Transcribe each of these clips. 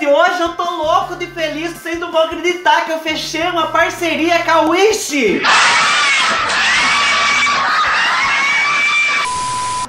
gente, hoje eu tô louco de feliz, vocês não vão acreditar que eu fechei uma parceria com a Wish.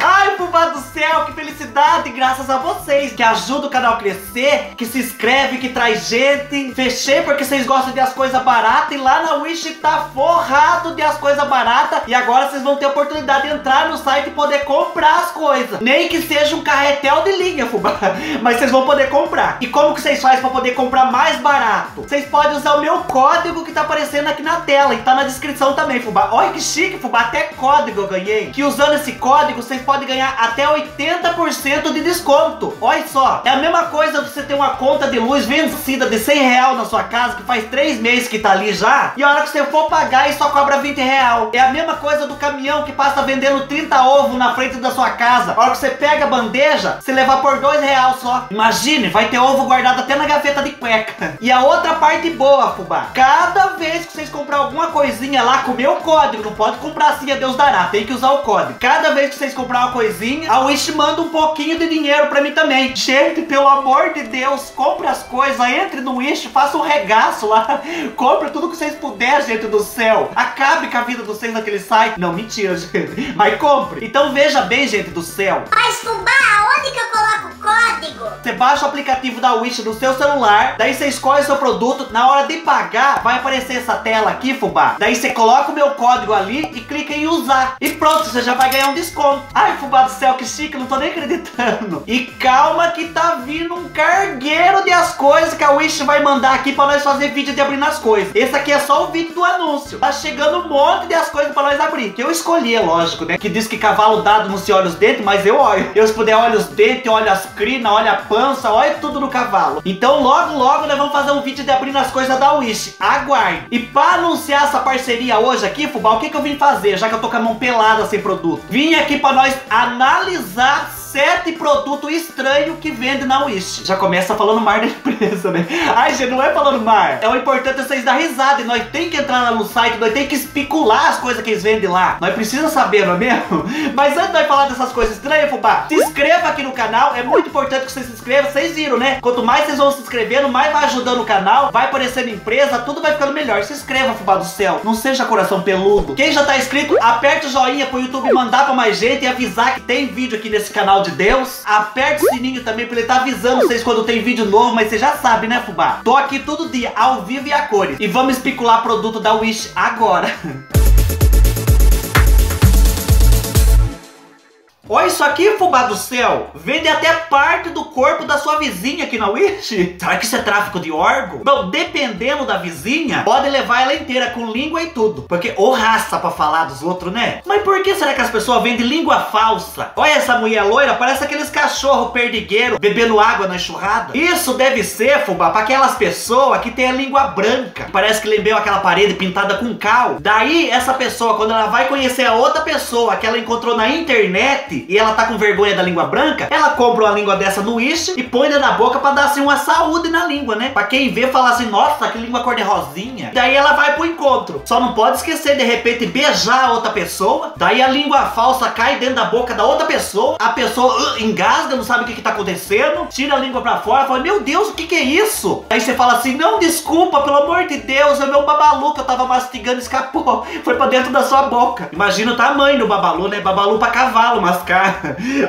Ai, fubá do céu, que felicidade, graças a vocês, que ajudam o canal a crescer, que se inscreve, que traz gente. Fechei porque vocês gostam de as coisas baratas e lá na Wish tá forrado de as coisas baratas. E agora vocês vão ter a oportunidade de entrar no site e poder comprar as coisas. Nem que seja um carretel de linha, fubá, mas vocês vão poder comprar. E como que vocês fazem pra poder comprar mais barato? Vocês podem usar o meu código que tá aparecendo aqui na tela e tá na descrição também, fubá. Olha que chique, fubá, até código eu ganhei. Que usando esse código, vocês podem ganhar até 80% de desconto. Olha só, é a mesma coisa você ter uma conta de luz vencida de 100 real na sua casa, que faz 3 meses que tá ali já, e a hora que você for pagar e só cobra 20 real. É a mesma coisa do caminhão que passa vendendo 30 ovos na frente da sua casa. A hora que você pega a bandeja, você levar por 2 real só. Imagine, vai ter ovo guardado até na gaveta de cueca. E a outra parte boa, fubá, cada vez que vocês comprar alguma coisinha lá com o meu código, não pode comprar assim, a Deus dará, tem que usar o código. Cada vez que vocês comprar uma coisinha, a Wish manda um pouquinho de dinheiro pra mim também. Gente, pelo amor de Deus, compre as coisas, entre no Wish, faça um regaço lá, compre tudo que vocês puderem, gente do céu. Acabe com a vida de vocês naquele site. Não, mentira, gente, mas compre. Então veja bem, gente do céu. Mas fubá, onde que eu coloco o código? Você baixa o aplicativo da Wish no seu celular, daí você escolhe o seu produto, na hora de pagar vai aparecer essa tela aqui, fubá. Daí você coloca o meu código ali e clica em usar. E pronto, você já vai ganhar um desconto. Ai, fubá do céu, que chique, não tô nem acreditando. E calma que tá vindo um cargueiro de as coisas que a Wish vai mandar aqui pra nós fazer vídeo de abrindo as coisas. Esse aqui é só o vídeo do anúncio. Tá chegando um monte de as coisas pra nós abrir, que eu escolhi, é lógico, né? Que diz que cavalo dado não se olha os dentes, mas eu olho. Eu, se puder, olho os dentes, olho as crinas, olho a pança, olho tudo no cavalo. Então logo, logo nós vamos fazer um vídeo de abrindo as coisas da Wish. Aguarde. E pra anunciar essa parceria hoje aqui, fubá, o que que eu vim fazer? Já que eu tô com a mão pelada sem produto. Vim aqui pra nós analisar 7 produtos estranhos que vende na Wish. Já começa falando mar da empresa, né? Ai, gente, não é falando mar. É o importante é vocês dar risada. E nós tem que entrar lá no site, nós tem que especular as coisas que eles vendem lá. Nós precisamos saber, não é mesmo? Mas antes de nós falar dessas coisas estranhas, fubá, se inscreva aqui no canal. É muito importante que vocês se inscrevam. Vocês viram, né? Quanto mais vocês vão se inscrevendo, mais vai ajudando o canal, vai aparecendo empresa, tudo vai ficando melhor. Se inscreva, fubá do céu. Não seja coração peludo. Quem já tá inscrito, aperta o joinha pro YouTube mandar pra mais gente e avisar que tem vídeo aqui nesse canal de Deus. Aperta o sininho também pra ele tá avisando vocês quando tem vídeo novo, mas você já sabe, né, fubá? Tô aqui todo dia, ao vivo e a cores. E vamos especular produto da Wish agora. Olha isso aqui, fubá do céu. Vende até parte do corpo da sua vizinha aqui na Wish. Será que isso é tráfico de órgão? Bom, dependendo da vizinha, pode levar ela inteira com língua e tudo. Porque, ou raça pra falar dos outros, né? Mas por que será que as pessoas vendem língua falsa? Olha essa mulher loira, parece aqueles cachorros perdigueiros bebendo água na enxurrada. Isso deve ser, fubá, pra aquelas pessoas que tem a língua branca. Parece que lembrou aquela parede pintada com cal. Daí, essa pessoa, quando ela vai conhecer a outra pessoa que ela encontrou na internet, e ela tá com vergonha da língua branca, ela compra uma língua dessa no Wish e põe na boca pra dar assim uma saúde na língua, né? Pra quem vê falar assim, nossa, que língua cor de rosinha. Daí ela vai pro encontro. Só não pode esquecer de repente beijar a outra pessoa. Daí a língua falsa cai dentro da boca da outra pessoa. A pessoa engasga, não sabe o que que tá acontecendo. Tira a língua pra fora, fala, meu Deus, o que que é isso? Aí você fala assim, não, desculpa, pelo amor de Deus, é meu babalu que eu tava mastigando, escapou. Foi pra dentro da sua boca. Imagina o tamanho do babalu, né? Babalu pra cavalo, mascar.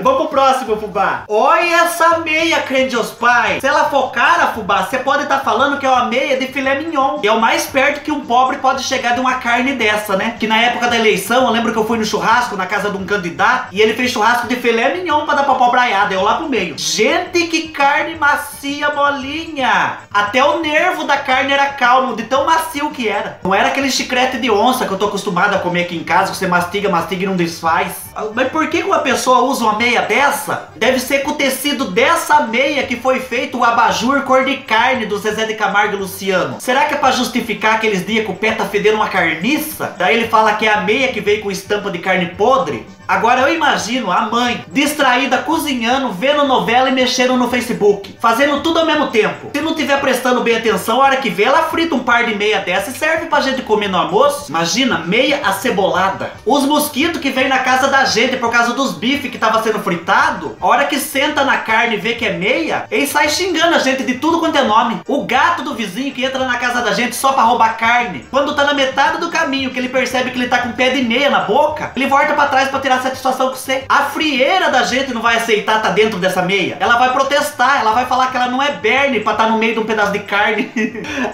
Vamos pro próximo, fubá. Olha essa meia, crente aos pais. Se ela for cara, fubá, você pode estar falando que é uma meia de filé mignon. E é o mais perto que um pobre pode chegar de uma carne dessa, né? Que na época da eleição, eu lembro que eu fui no churrasco na casa de um candidato e ele fez churrasco de filé mignon pra dar pra pobraiada. Eu lá pro meio. Gente, que carne macia, molinha. Até o nervo da carne era calmo, de tão macio que era. Não era aquele chiclete de onça que eu tô acostumado a comer aqui em casa, que você mastiga, mastiga e não desfaz. Mas por que uma pessoa usa uma meia dessa? Deve ser com o tecido dessa meia que foi feito o abajur cor de carne do Zezé de Camargo e Luciano. Será que é pra justificar aqueles dias que o pé tá fedendo uma carniça? Daí ele fala que é a meia que veio com estampa de carne podre? Agora eu imagino a mãe distraída cozinhando, vendo novela e mexendo no Facebook, fazendo tudo ao mesmo tempo. Se não tiver prestando bem atenção, a hora que vê, ela frita um par de meia dessa e serve pra gente comer no almoço. Imagina, meia acebolada. Os mosquitos que vem na casa da gente por causa dos bifes que tava sendo fritado, a hora que senta na carne e vê que é meia, ele sai xingando a gente de tudo quanto é nome. O gato do vizinho que entra na casa da gente só pra roubar carne, quando tá na metade do caminho que ele percebe que ele tá com um pé de meia na boca, ele volta pra trás pra tirar satisfação com você. A frieira da gente não vai aceitar tá dentro dessa meia. Ela vai protestar, ela vai falar que ela não é berne pra tá no meio de um pedaço de carne.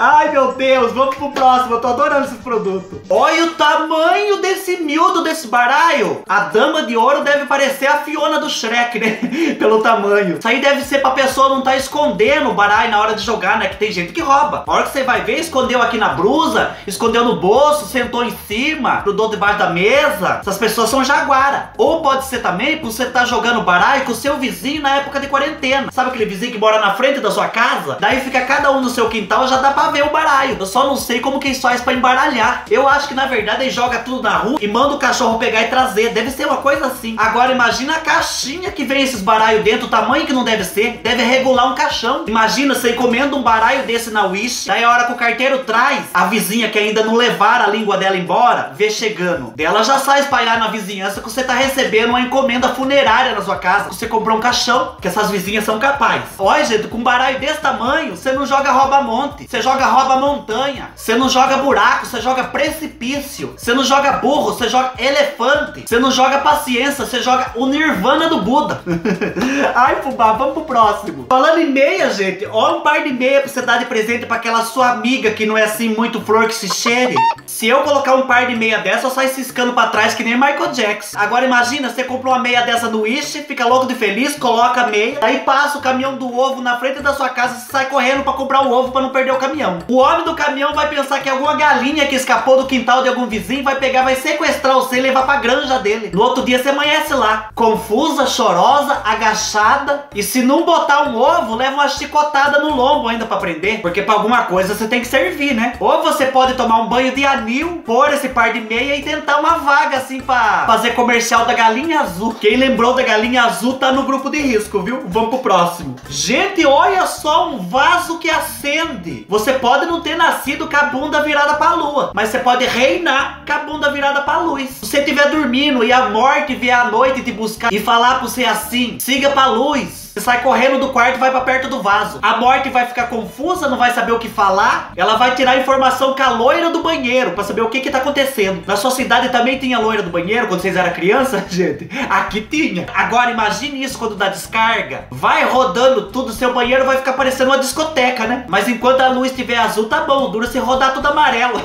Ai meu Deus, vamos pro próximo, eu tô adorando esse produto. Olha o tamanho desse miúdo desse baralho. A dama de ouro deve parecer a Fiona do Shrek, né? Pelo tamanho. Isso aí deve ser pra pessoa não tá escondendo o baralho na hora de jogar, né? Que tem gente que rouba. A hora que você vai ver, escondeu aqui na brusa, escondeu no bolso, sentou em cima, grudou debaixo da mesa. Essas pessoas são jaguaras. Ou pode ser também por você estar jogando baralho com o seu vizinho na época de quarentena. Sabe aquele vizinho que mora na frente da sua casa? Daí fica cada um no seu quintal e já dá pra ver o baralho. Eu só não sei como que isso faz pra embaralhar. Eu acho que na verdade ele joga tudo na rua e manda o cachorro pegar e trazer. Deve ser uma coisa assim. Agora imagina a caixinha que vem esses baralhos dentro, o tamanho que não deve ser. Deve regular um caixão. Imagina você encomenda um baralho desse na Wish. Daí a hora que o carteiro traz, a vizinha que ainda não levar a língua dela embora, vê chegando. Dela já sai espalhar na vizinhança que você tá recebendo uma encomenda funerária na sua casa. Você comprou um caixão, que essas vizinhas são capazes. Olha, gente, com um baralho desse tamanho, você não joga rouba-monte, você joga rouba-montanha, você não joga buraco, você joga precipício, você não joga burro, você joga elefante, você não joga paciência, você joga o nirvana do Buda. Ai, fubá, vamos pro próximo. Falando em meia, gente, olha um par de meia pra você dar de presente pra aquela sua amiga que não é assim muito flor que se cheire. Se eu colocar um par de meia dessa, eu saio ciscando pra trás que nem Michael Jackson. Agora imagina, você comprou uma meia dessa no Wish, fica louco de feliz, coloca a meia, daí passa o caminhão do ovo na frente da sua casa, você sai correndo pra comprar o ovo pra não perder o caminhão. O homem do caminhão vai pensar que alguma galinha que escapou do quintal de algum vizinho vai pegar, vai sequestrar você e levar pra granja dele. No outro dia você amanhece lá, confusa, chorosa, agachada, e se não botar um ovo, leva uma chicotada no lombo ainda pra prender, porque pra alguma coisa você tem que servir, né? Ou você pode tomar um banho de anil, pôr esse par de meia e tentar uma vaga assim pra fazer comercial da galinha azul. Quem lembrou da galinha azul tá no grupo de risco, viu? Vamos pro próximo. Gente, olha só, um vaso que acende. Você pode não ter nascido com a bunda virada pra lua, mas você pode reinar com a bunda virada pra luz. Se você estiver dormindo e a morte vier à noite te buscar e falar pra você assim, siga pra luz, você sai correndo do quarto e vai pra perto do vaso. A morte vai ficar confusa, não vai saber o que falar. Ela vai tirar a informação com a loira do banheiro, pra saber o que que tá acontecendo. Na sua cidade também tinha loira do banheiro, quando vocês eram criança, gente? Aqui tinha. Agora imagine isso quando dá descarga. Vai rodando tudo, seu banheiro vai ficar parecendo uma discoteca, né? Mas enquanto a luz estiver azul, tá bom. Dura se rodar tudo amarelo.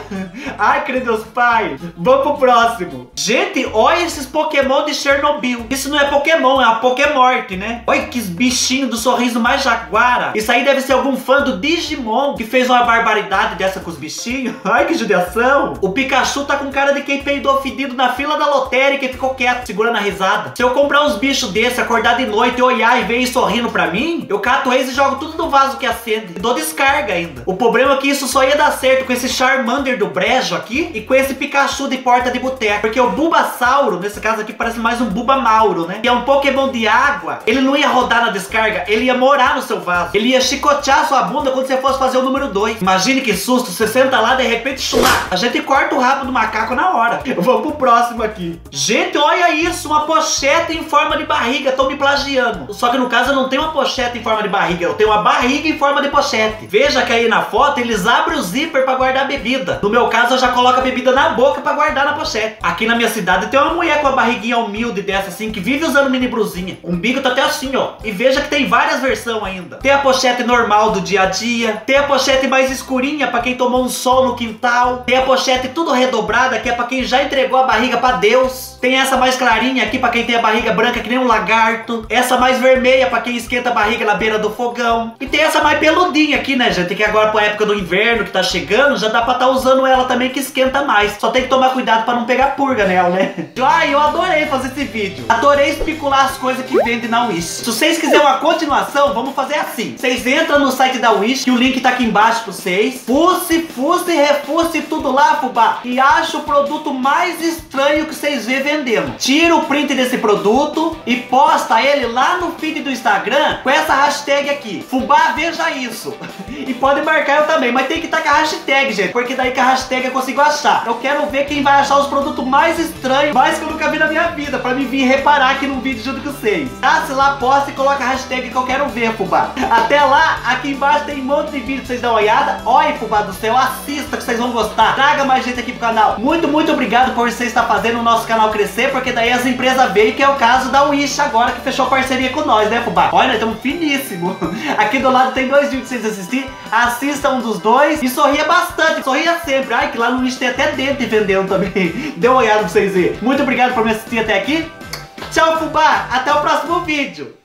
Ai, queridos pais, vamos pro próximo. Gente, olha esses Pokémon de Chernobyl. Isso não é Pokémon, é uma Pokémorte, né? Olha que bichinho do sorriso mais jaguara. Isso aí deve ser algum fã do Digimon que fez uma barbaridade dessa com os bichinhos. Ai, que judiação. O Pikachu tá com cara de quem peidou fedido na fila da lotérica e ficou quieto, segurando a risada. Se eu comprar uns bichos desse, acordar de noite e olhar e ver eles sorrindo pra mim, eu cato eles e jogo tudo no vaso que acende. E dou descarga ainda. O problema é que isso só ia dar certo com esse Charmander do brejo aqui e com esse Pikachu de porta de boteco. Porque o Bulbasaur, nesse caso aqui, parece mais um Bulbamauro, né? Que é um Pokémon de água. Ele não ia rodar na descarga, ele ia morar no seu vaso. Ele ia chicotear sua bunda quando você fosse fazer o número 2. Imagine que susto, você senta lá, de repente, chumá. A gente corta o rabo do macaco na hora. Vamos pro próximo aqui. Gente, olha isso, uma pochete em forma de barriga. Estão me plagiando. Só que no caso eu não tenho uma pochete em forma de barriga, eu tenho uma barriga em forma de pochete. Veja que aí na foto eles abrem o zíper pra guardar a bebida. No meu caso eu já coloco a bebida na boca pra guardar na pochete. Aqui na minha cidade tem uma mulher com uma barriguinha humilde dessa assim, que vive usando mini brusinha. O umbigo tá até assim, ó. E veja que tem várias versões ainda. Tem a pochete normal do dia a dia, tem a pochete mais escurinha pra quem tomou um sol no quintal, tem a pochete tudo redobrada que é pra quem já entregou a barriga pra Deus, tem essa mais clarinha aqui pra quem tem a barriga branca que nem um lagarto, essa mais vermelha pra quem esquenta a barriga na beira do fogão, e tem essa mais peludinha aqui, né, gente, que agora pra época do inverno que tá chegando, já dá pra tá usando ela também que esquenta mais. Só tem que tomar cuidado pra não pegar purga nela, né? Ai, eu adorei fazer esse vídeo. Adorei especular as coisas que vende na Wish. Se vocês quiserem uma continuação, vamos fazer assim. Vocês entram no site da Wish, que o link tá aqui embaixo pra vocês. Fusse, refusse tudo lá, fubá. E acha o produto mais estranho que vocês vê vendendo. Tira o print desse produto e posta ele lá no feed do Instagram com essa hashtag aqui. Fubá, veja isso. E pode marcar eu também, mas tem que estar com a hashtag, gente. Porque daí com a hashtag eu consigo achar. Eu quero ver quem vai achar os produtos mais estranhos, mais que eu nunca vi na minha vida, pra mim vir reparar aqui no vídeo junto com vocês. Ah, se lá, posta e coloca a hashtag que eu quero ver, fubá. Até lá, aqui embaixo tem um monte de vídeo pra vocês darem uma olhada. Olha, fubá do céu, assista que vocês vão gostar. Traga mais gente aqui pro canal. Muito obrigado por vocês estar fazendo o nosso canal crescer, porque daí as empresas veem, que é o caso da Wish agora, que fechou parceria com nós, né, fubá? Olha, nós estamos finíssimos. Aqui do lado tem dois vídeos pra vocês assistirem. Assista um dos dois e sorria bastante, sorria sempre. Ai, que lá no Wish tem até dente vendendo também. Dê uma olhada pra vocês verem. Muito obrigado por me assistir até aqui. Tchau, fubá. Até o próximo vídeo.